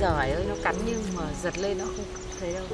giời ơi, nó cắn nhưng mà giật lên nó không thấy đâu.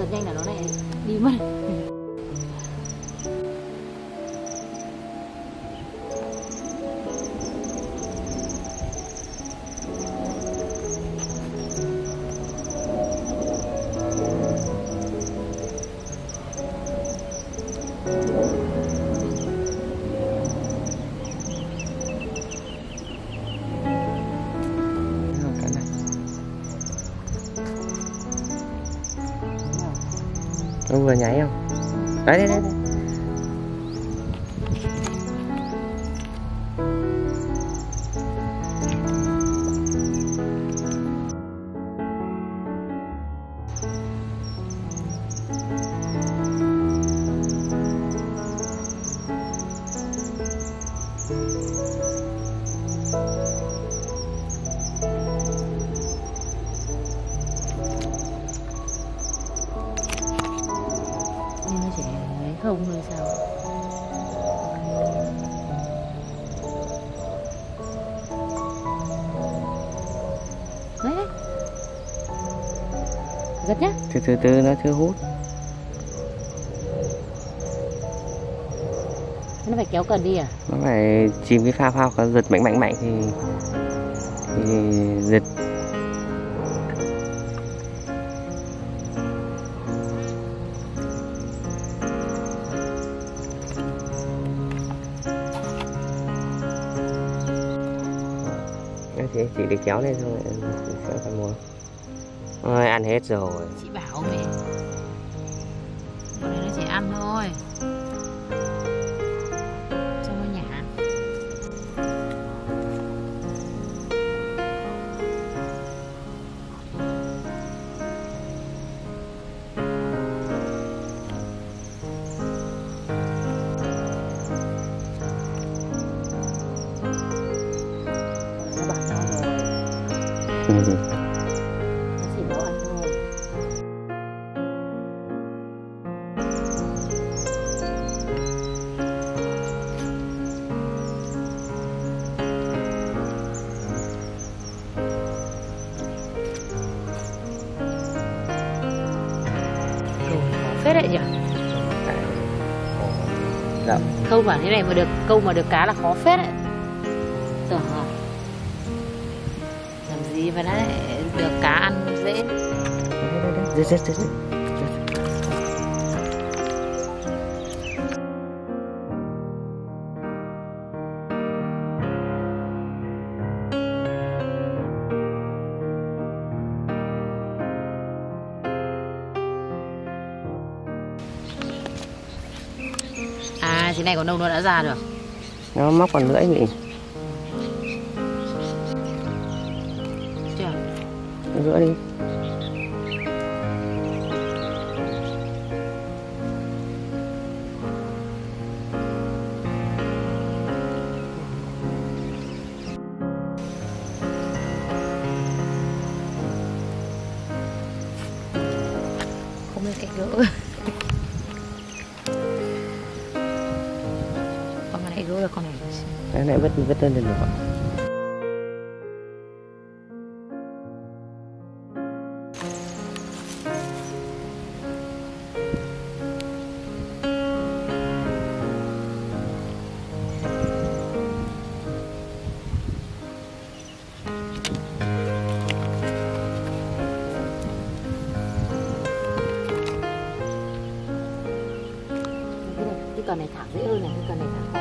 Giật nhanh là nó lại đi mất. Nó vừa nhảy không? Đấy, đấy, đấy, đấy. Không rồi sao? Đấy, đấy. Giật nhá. Từ từ nó chưa hút. Nó phải kéo cần đi à? Nó phải chìm cái phao phao, giật mạnh thì giật. Chị để kéo lên xong rồi phải mua. Ôi, ăn hết rồi. Chị bảo mẹ. Bọn này nó chỉ ăn thôi. Cho nó nhả. Phết đấy nhỉ? Dạ. Câu bản thế này mà được câu mà được cá là khó phết đấy. Tưởng rồi. Làm gì mà đấy được cá ăn dễ. Dễ. À, thế này còn đâu nó đã ra được. Nó móc còn lưỡi mình. Chưa. Rửa đi. Không nên cạnh gỡ. Gỡ được con này. Cái này vứt lên được rồi. Cái cần này thả dễ hơn này, cái cần này thả.